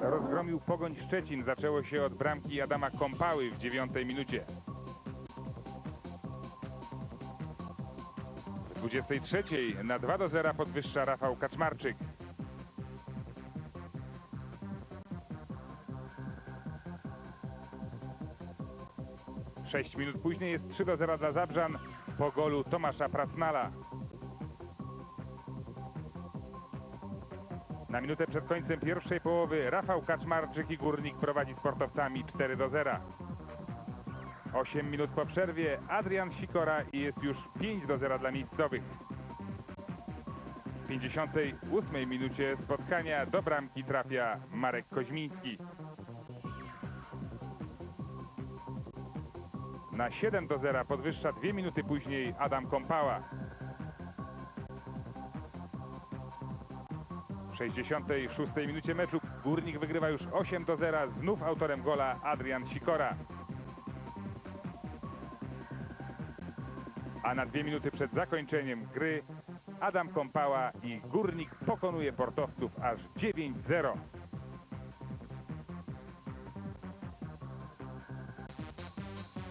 rozgromił Pogoń Szczecin. Zaczęło się od bramki Adama Kompały w 9 minucie. W 23 na 2-0 podwyższa Rafał Kaczmarczyk. Sześć minut później jest 3-0 dla Zabrzan po golu Tomasza Prasnala. Na minutę przed końcem pierwszej połowy Rafał Kaczmarczyk i Górnik prowadzi sportowcami 4-0. 8 minut po przerwie Adrian Sikora i jest już 5-0 dla miejscowych. W 58 minucie spotkania do bramki trafia Marek Koźmiński. Na 7-0 podwyższa 2 minuty później Adam Kompała. W 66 minucie meczu Górnik wygrywa już 8-0, znów autorem gola Adrian Sikora. A na 2 minuty przed zakończeniem gry Adam Kompała i Górnik pokonuje portowców aż 9-0.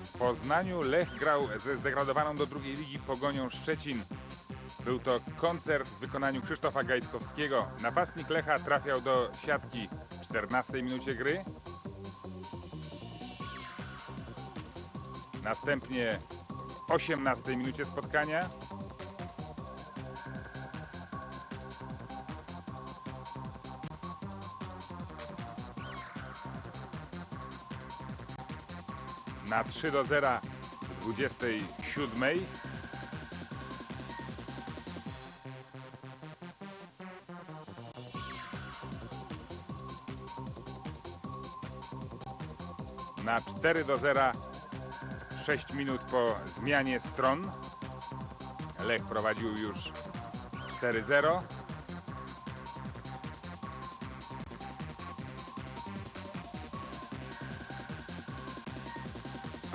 W Poznaniu Lech grał ze zdegradowaną do drugiej ligi Pogonią Szczecin. Był to koncert w wykonaniu Krzysztofa Gajtkowskiego. Napastnik Lecha trafiał do siatki w 14 minucie gry. Następnie w 18 minucie spotkania. Na 3-0 w 27. Na 4-0, 6 minut po zmianie stron. Lech prowadził już 4-0.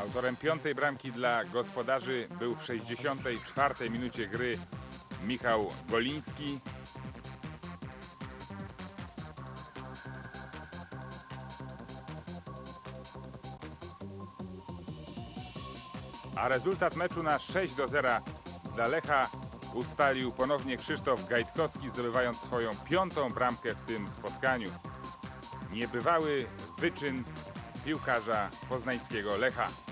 Autorem 5. bramki dla gospodarzy był w 64. minucie gry Michał Goliński. A rezultat meczu na 6-0 dla Lecha ustalił ponownie Krzysztof Gajtkowski, zdobywając swoją 5. bramkę w tym spotkaniu. Niebywały wyczyn piłkarza poznańskiego Lecha.